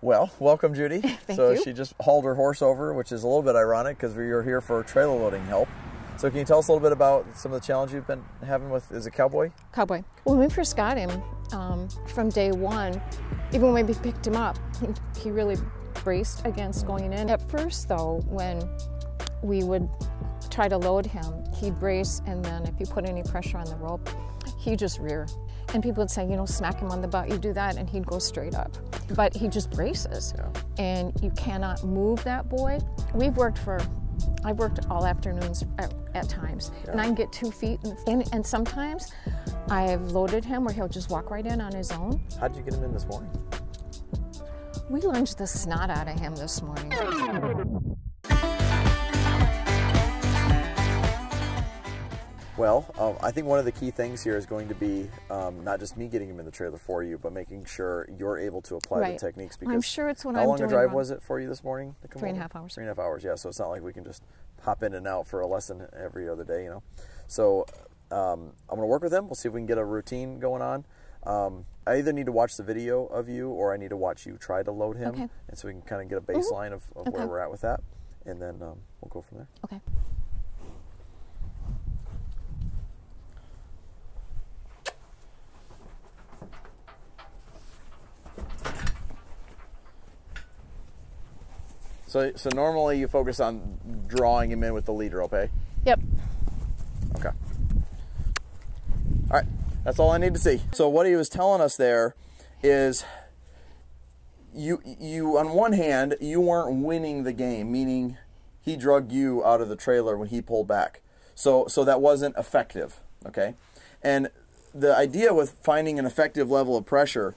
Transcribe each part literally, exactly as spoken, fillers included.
Well, welcome, Judy. Thank so you. She just hauled her horse over, which is a little bit ironic because we are here for trailer loading help. So can you tell us a little bit about some of the challenges you've been having with, is it Cowboy? Cowboy. When we first got him, um, from day one, even when we picked him up, he, he really braced against going in. At first, though, when we would try to load him, he'd brace, and then if you put any pressure on the rope, he'd just rear. And people would say, you know, smack him on the butt, you do that, and he'd go straight up. But he just braces, yeah. And you cannot move that boy. We've worked for, I've worked all afternoons at, at times, yeah. And I can get two feet, and, and, and sometimes I've loaded him where he'll just walk right in on his own. How'd you get him in this morning? We lunged the snot out of him this morning. Well, um, I think one of the key things here is going to be um, not just me getting him in the trailer for you, but making sure you're able to apply right. the techniques. Because I'm sure it's when I'm doing. How long a drive was it for you this morning? To come Three and a half hours. Three and a half hours, yeah. So it's not like we can just hop in and out for a lesson every other day, you know. So um, I'm going to work with him. We'll see if we can get a routine going on. Um, I either need to watch the video of you or I need to watch you try to load him. Okay. And so we can kind of get a baseline mm-hmm. of, of okay. where we're at with that. And then um, we'll go from there. Okay. So, so normally you focus on drawing him in with the lead rope, eh? Yep. Okay. All right, that's all I need to see. So what he was telling us there is you, you on one hand, you weren't winning the game, meaning he drug you out of the trailer when he pulled back. So, so that wasn't effective, okay? And the idea with finding an effective level of pressure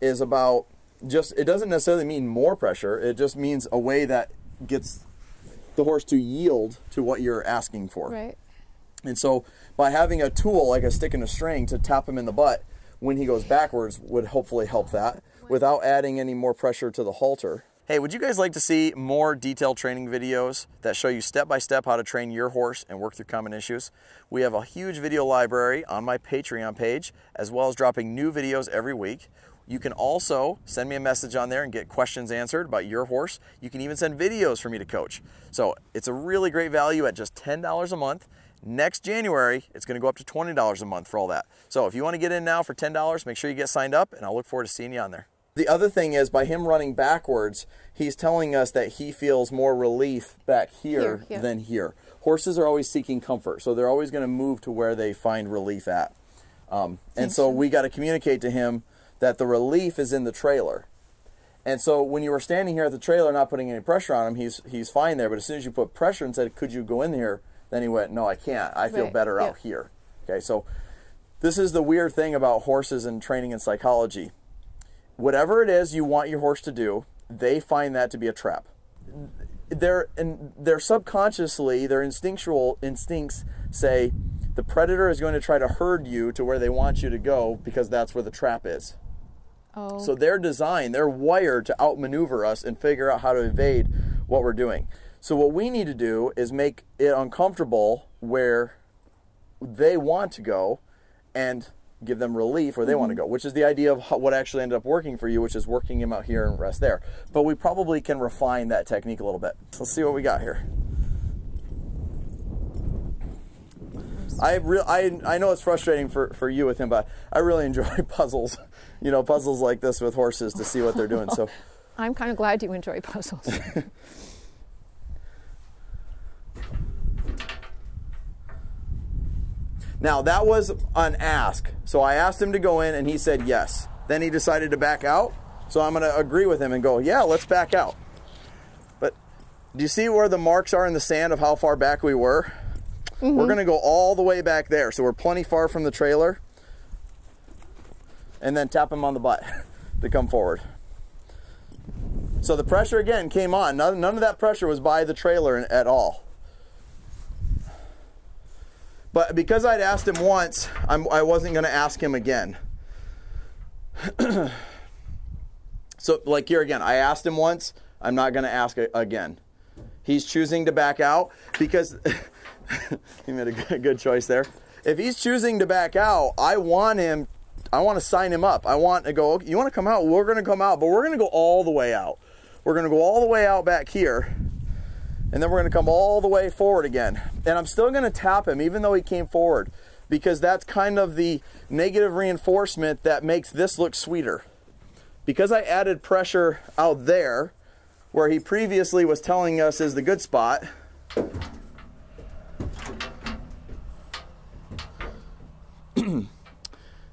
is about just, it doesn't necessarily mean more pressure. It just means a way that gets the horse to yield to what you're asking for. Right. And so by having a tool like a stick and a string to tap him in the butt when he goes backwards would hopefully help that without adding any more pressure to the halter. Hey, would you guys like to see more detailed training videos that show you step-by-step how to train your horse and work through common issues? We have a huge video library on my Patreon page, as well as dropping new videos every week. You can also send me a message on there and get questions answered about your horse. You can even send videos for me to coach. So it's a really great value at just ten dollars a month. Next January, it's going to go up to twenty dollars a month for all that. So if you want to get in now for ten dollars, make sure you get signed up, and I'll look forward to seeing you on there. The other thing is, by him running backwards, he's telling us that he feels more relief back here, here, here. than here. Horses are always seeking comfort, so they're always going to move to where they find relief at. Um, and so we got to communicate to him that the relief is in the trailer. And so when you were standing here at the trailer not putting any pressure on him, he's he's fine there. But as soon as you put pressure and said, could you go in here? Then he went, no, I can't. I feel right. better yeah. out here. Okay, so this is the weird thing about horses and training and psychology. Whatever it is you want your horse to do, they find that to be a trap. They're, and they're subconsciously, their instinctual instincts say, the predator is going to try to herd you to where they want you to go because that's where the trap is. Oh. So they're designed, they're wired to outmaneuver us and figure out how to evade what we're doing. So what we need to do is make it uncomfortable where they want to go and give them relief where they mm-hmm. want to go, which is the idea of how, what actually ended up working for you, which is working him out here and rest there. But we probably can refine that technique a little bit. Let's see what we got here. I, re I, I know it's frustrating for, for you with him, but I really enjoy puzzles, you know, puzzles like this with horses to see what they're doing. So, I'm kind of glad you enjoy puzzles. Now, that was an ask. So I asked him to go in, and he said yes. Then he decided to back out. So I'm going to agree with him and go, yeah, let's back out. But do you see where the marks are in the sand of how far back we were? Mm-hmm. We're going to go all the way back there. So we're plenty far from the trailer. And then tap him on the butt to come forward. So the pressure again came on. None, none of that pressure was by the trailer at all. But because I'd asked him once, I'm, I wasn't going to ask him again. So like here again, I asked him once. I'm not going to ask again. He's choosing to back out because... He made a good choice there. If he's choosing to back out, I want him I want to sign him up. I want to go, okay, you want to come out? We're going to come out, but we're going to go all the way out. We're going to go all the way out back here, and then we're going to come all the way forward again. And I'm still going to tap him, even though he came forward, because that's kind of the negative reinforcement that makes this look sweeter. Because I added pressure out there, where he previously was telling us is the good spot,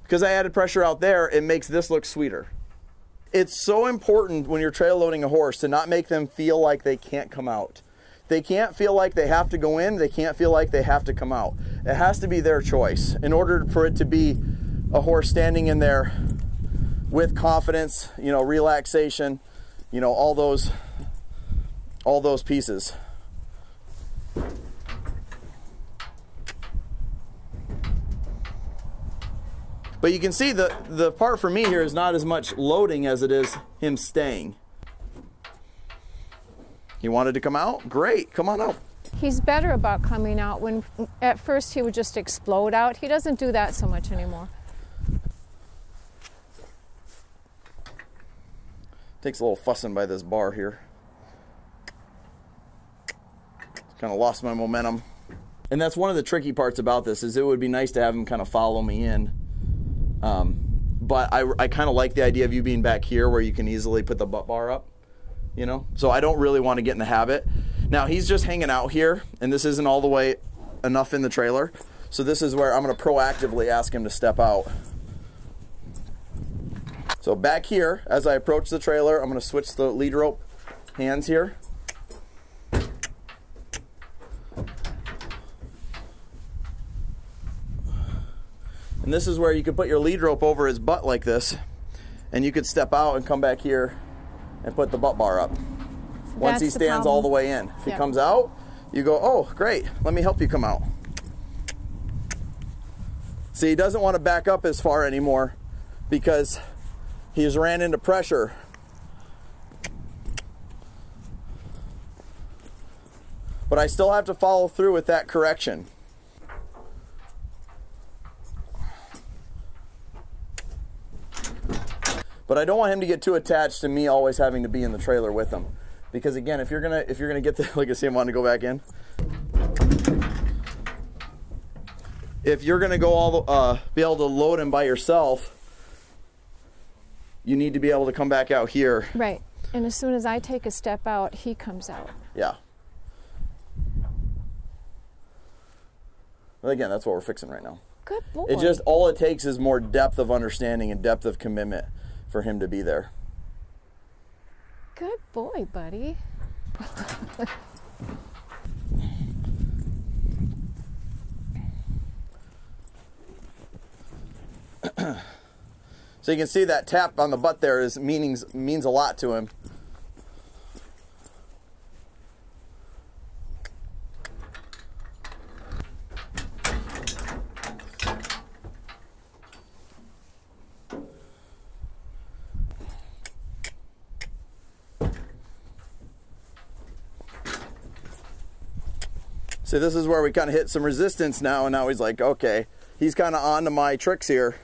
because I added pressure out there, it makes this look sweeter. It's so important when you're trail loading a horse to not make them feel like they can't come out. They can't feel like they have to go in, they can't feel like they have to come out. It has to be their choice in order for it to be a horse standing in there with confidence, you know, relaxation, you know, all those, all those pieces. But you can see the, the part for me here is not as much loading as it is him staying. He wanted to come out? Great, come on out. He's better about coming out. When at first he would just explode out. He doesn't do that so much anymore. Takes a little fussing by this bar here. Kind of lost my momentum. And that's one of the tricky parts about this, is it would be nice to have him kind of follow me in. Um, but I, I kind of like the idea of you being back here where you can easily put the butt bar up, you know? So I don't really want to get in the habit. Now he's just hanging out here, and this isn't all the way enough in the trailer. So this is where I'm going to proactively ask him to step out. So back here, as I approach the trailer, I'm going to switch the lead rope hands here. And this is where you could put your lead rope over his butt like this, and you could step out and come back here and put the butt bar up. Once he stands all the way in. If he comes out, you go, oh, great, let me help you come out. See, he doesn't want to back up as far anymore because he's ran into pressure. But I still have to follow through with that correction. But I don't want him to get too attached to me always having to be in the trailer with him, because again, if you're gonna if you're gonna get the, like I see him wanting to go back in. If you're gonna go all the, uh, be able to load him by yourself, you need to be able to come back out here. Right, and as soon as I take a step out, he comes out. Yeah. Well, again, that's what we're fixing right now. Good boy. It just all it takes is more depth of understanding and depth of commitment for him to be there. Good boy, buddy. So you can see that tap on the butt there is meanings means a lot to him. So this is where we kind of hit some resistance now, and now he's like, okay, he's kind of on to my tricks here.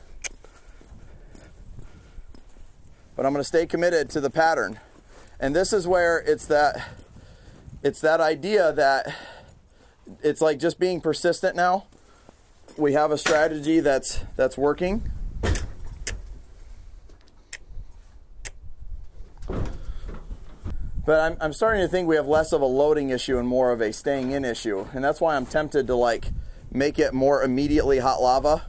But I'm going to stay committed to the pattern. And this is where it's that, it's that idea that it's like just being persistent now. We have a strategy that's, that's working. But I'm, I'm starting to think we have less of a loading issue and more of a staying in issue. And that's why I'm tempted to like make it more immediately hot lava.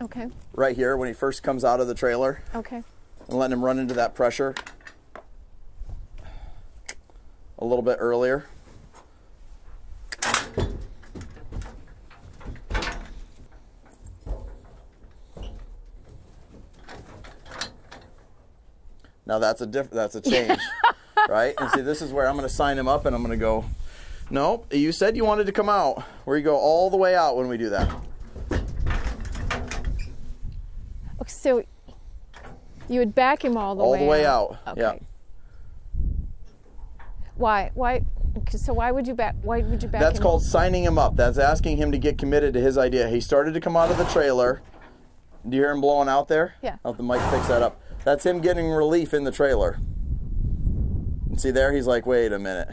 Okay. Right here when he first comes out of the trailer. Okay. And letting him run into that pressure a little bit earlier. Now that's a diff- that's a change. Right? And see, this is where I'm going to sign him up and I'm going to go, no, you said you wanted to come out. Where you go all the way out when we do that. Okay, so you would back him all the all way out? All the way out, out. Okay. Yeah. Why? Why? So why would you back, why would you back That's him called up? Signing him up. That's asking him to get committed to his idea. He started to come out of the trailer. Do you hear him blowing out there? Yeah. I'll have the mic fix that up. That's him getting relief in the trailer. And see there, he's like, wait a minute.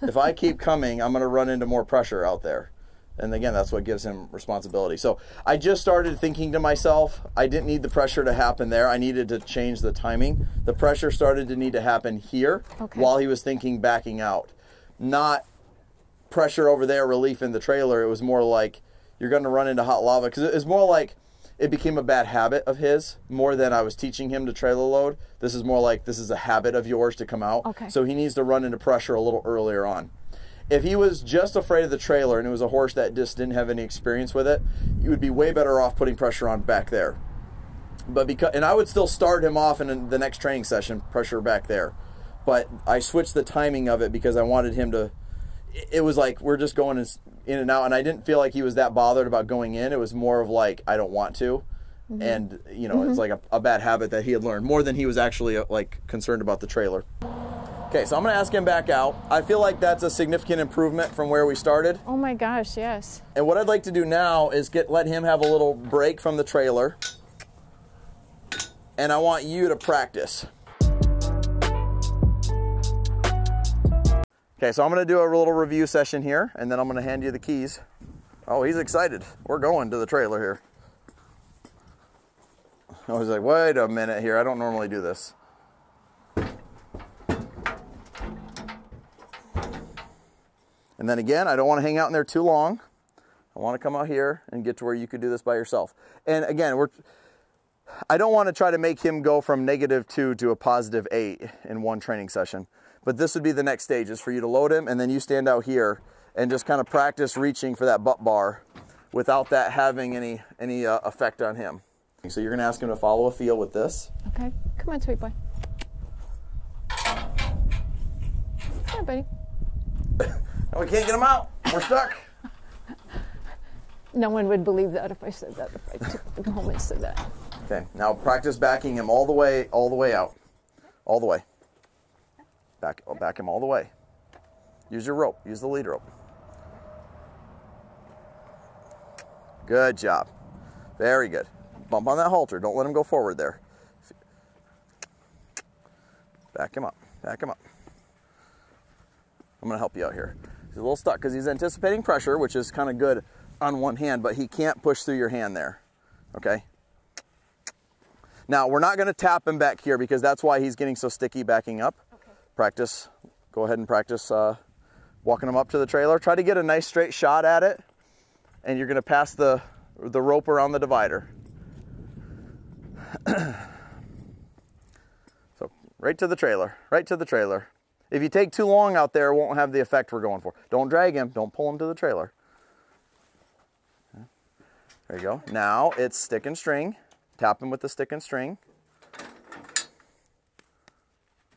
If I keep coming, I'm going to run into more pressure out there. And again, that's what gives him responsibility. So I just started thinking to myself, I didn't need the pressure to happen there. I needed to change the timing. The pressure started to need to happen here okay. while he was thinking backing out. Not pressure over there, relief in the trailer. It was more like you're going to run into hot lava. Because it's more like it became a bad habit of his more than I was teaching him to trailer load. This is more like this is a habit of yours to come out. Okay. So he needs to run into pressure a little earlier on. If he was just afraid of the trailer and it was a horse that just didn't have any experience with it, you would be way better off putting pressure on back there. But because, and I would still start him off in the next training session, pressure back there. But I switched the timing of it because I wanted him to, it was like we're just going in and out, and I didn't feel like he was that bothered about going in. It was more of like, I don't want to. Mm-hmm. And, you know, mm-hmm. it's like a, a bad habit that he had learned more than he was actually like concerned about the trailer. Okay, so I'm gonna ask him back out. I feel like that's a significant improvement from where we started. Oh my gosh, yes. And what I'd like to do now is get let him have a little break from the trailer. And I want you to practice. Okay, so I'm gonna do a little review session here, and then I'm gonna hand you the keys. Oh, he's excited. We're going to the trailer here. I was like, wait a minute here. I don't normally do this. And then again, I don't want to hang out in there too long. I want to come out here and get to where you could do this by yourself. And again, we're, I don't want to try to make him go from negative two to a positive eight in one training session. But this would be the next stage, is for you to load him and then you stand out here and just kind of practice reaching for that butt bar without that having any, any uh, effect on him. So you're going to ask him to follow a feel with this. Okay. Come on, sweet boy. Come on, buddy. We can't get them out. We're stuck. No one would believe that if I said that. If I took them home and said that. Okay. Now practice backing him all the way, all the way out, all the way. Back, back him all the way. Use your rope. Use the lead rope. Good job. Very good. Bump on that halter. Don't let him go forward there. Back him up. Back him up. I'm going to help you out here. He's a little stuck because he's anticipating pressure, which is kind of good on one hand, but he can't push through your hand there, okay? Now, we're not going to tap him back here because that's why he's getting so sticky backing up. Okay. Practice. Go ahead and practice uh, walking him up to the trailer. Try to get a nice straight shot at it, and you're going to pass the, the rope around the divider. So right to the trailer, right to the trailer. If you take too long out there, it won't have the effect we're going for. Don't drag him. Don't pull him to the trailer. There you go. Now it's stick and string. Tap him with the stick and string.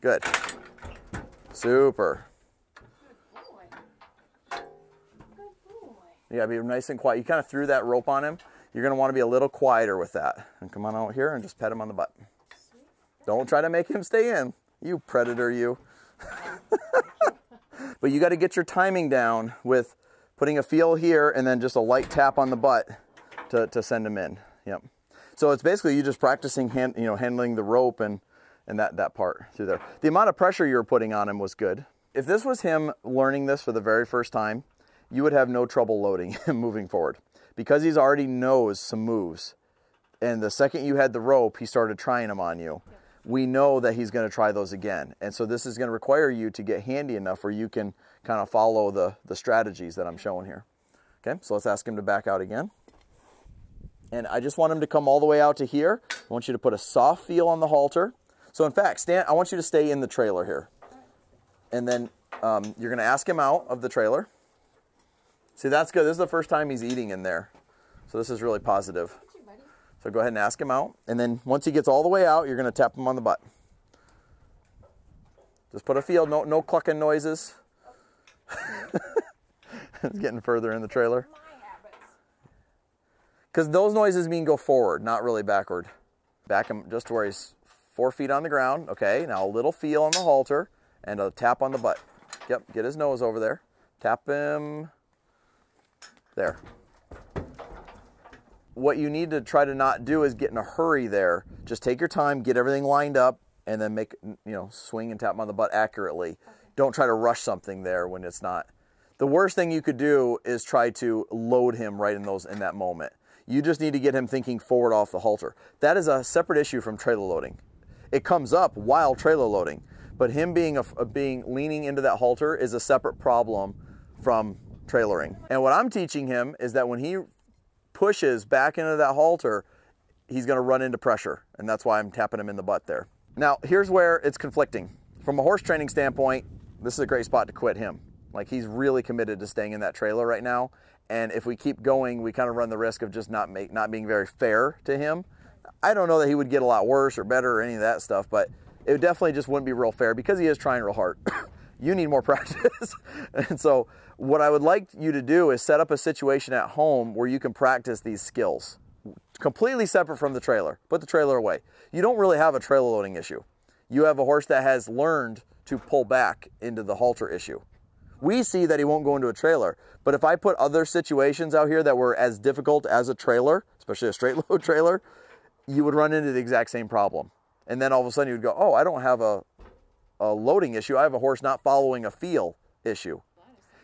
Good. Super. Good boy. Good boy. You gotta be nice and quiet. You kind of threw that rope on him. You're going to want to be a little quieter with that. And come on out here and just pet him on the butt. Don't try to make him stay in. You predator, you. But you got to get your timing down with putting a feel here and then just a light tap on the butt to, to send them in. Yep. So it's basically you just practicing hand, you know, handling the rope and, and that, that part through there. The amount of pressure you were putting on him was good. If this was him learning this for the very first time, you would have no trouble loading him moving forward because he's already knows some moves. And the second you had the rope, he started trying them on you. Yep. We know that he's going to try those again. And so this is going to require you to get handy enough where you can kind of follow the, the strategies that I'm showing here. Okay, so let's ask him to back out again. And I just want him to come all the way out to here. I want you to put a soft feel on the halter. So in fact, Stan, I want you to stay in the trailer here. And then um, you're going to ask him out of the trailer. See, that's good. This is the first time he's eating in there. So this is really positive. So go ahead and ask him out. And then once he gets all the way out, you're going to tap him on the butt. Just put a feel, no, no clucking noises. It's getting further in the trailer. Because those noises mean go forward, not really backward. Back him just to where he's four feet on the ground. Okay, now a little feel on the halter and a tap on the butt. Yep, get his nose over there. Tap him there. what you need to try to not do is get in a hurry there. Just take your time, get everything lined up, and then make, you know, swing and tap them on the butt accurately. Okay. Don't try to rush something there when it's not. The worst thing you could do is try to load him right in those in that moment. You just need to get him thinking forward off the halter. That is a separate issue from trailer loading. It comes up while trailer loading, but him being a, a being leaning into that halter is a separate problem from trailering. And what I'm teaching him is that when he pushes back into that halter, he's going to run into pressure, and that's why I'm tapping him in the butt there. Now, here's where it's conflicting. From a horse training standpoint, this is a great spot to quit him. Like, he's really committed to staying in that trailer right now, and if we keep going, we kind of run the risk of just not make, not being very fair to him. I don't know that he would get a lot worse or better or any of that stuff, but it definitely just wouldn't be real fair because he is trying real hard. You need more practice. And so what I would like you to do is set up a situation at home where you can practice these skills, completely separate from the trailer. Put the trailer away. You don't really have a trailer loading issue. You have a horse that has learned to pull back into the halter issue. We see that he won't go into a trailer, but if I put other situations out here that were as difficult as a trailer, especially a straight load trailer, you would run into the exact same problem. And then all of a sudden you would go, oh, I don't have a, a loading issue. I have a horse not following a feel issue.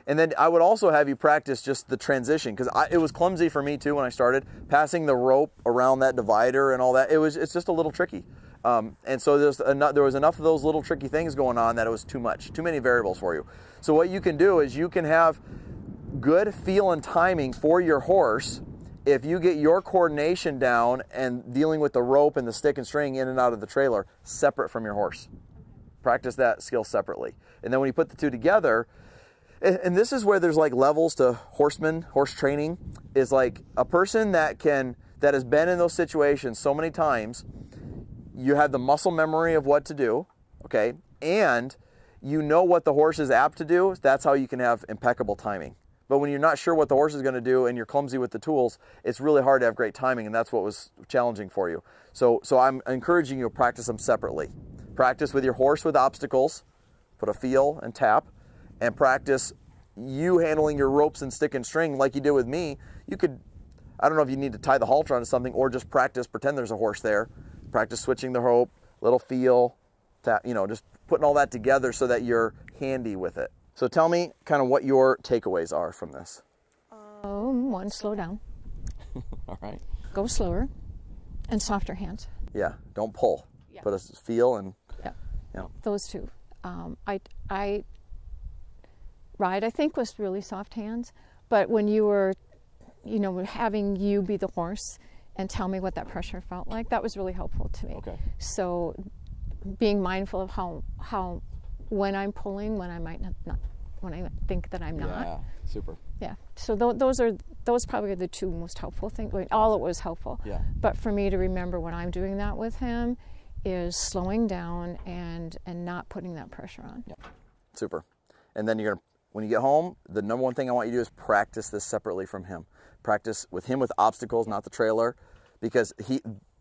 And then I would also have you practice just the transition, because it was clumsy for me too when I started. Passing the rope around that divider and all that, it was, it's just a little tricky. Um, and so there's enough, there was enough of those little tricky things going on that it was too much, too many variables for you. So what you can do is you can have good feel and timing for your horse. If you get your coordination down and dealing with the rope and the stick and string in and out of the trailer separate from your horse, practice that skill separately. And then when you put the two together, and, and this is where there's like levels to horseman, horse training, is like a person that can, that has been in those situations so many times, you have the muscle memory of what to do, okay? And you know what the horse is apt to do. That's how you can have impeccable timing. But when you're not sure what the horse is going to do and you're clumsy with the tools, it's really hard to have great timing, and that's what was challenging for you. So, so I'm encouraging you to practice them separately. Practice with your horse with obstacles, put a feel and tap, and practice you handling your ropes and stick and string like you did with me. You could, I don't know if you need to tie the halter onto something or just practice, pretend there's a horse there. Practice switching the rope, little feel, tap, you know, just putting all that together so that you're handy with it. So tell me kind of what your takeaways are from this. Um, one, slow down. All right. Go slower and softer hands. Yeah, don't pull. Yeah. Put a feel and... Yeah, you know. Those two. Um, I, I, ride, I think, was really soft hands, but when you were, you know, having you be the horse and tell me what that pressure felt like, that was really helpful to me. Okay. So being mindful of how... how when I'm pulling, when I might not, not when I think that I'm not. Yeah, super. Yeah, so th those are, those probably are the two most helpful things. I mean, all it was helpful. Yeah. But for me to remember when I'm doing that with him is slowing down and, and not putting that pressure on. Yeah. Super. And then you're gonna, when you get home, the number one thing I want you to do is practice this separately from him. Practice with him with obstacles, not the trailer, because he,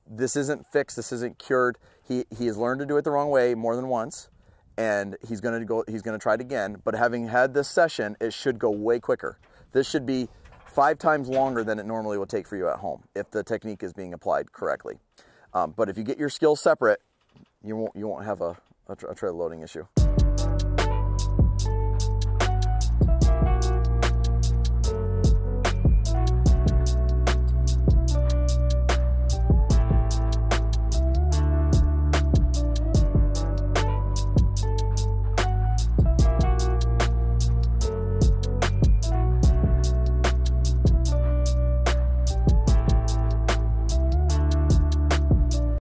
this isn't fixed, this isn't cured. He, he has learned to do it the wrong way more than once. And he's going to go, he's going to try it again, but having had this session, it should go way quicker. This should be five times longer than it normally would take for you at home if the technique is being applied correctly. Um, but if you get your skills separate, you won't, you won't have a, a, tra a trailer loading issue.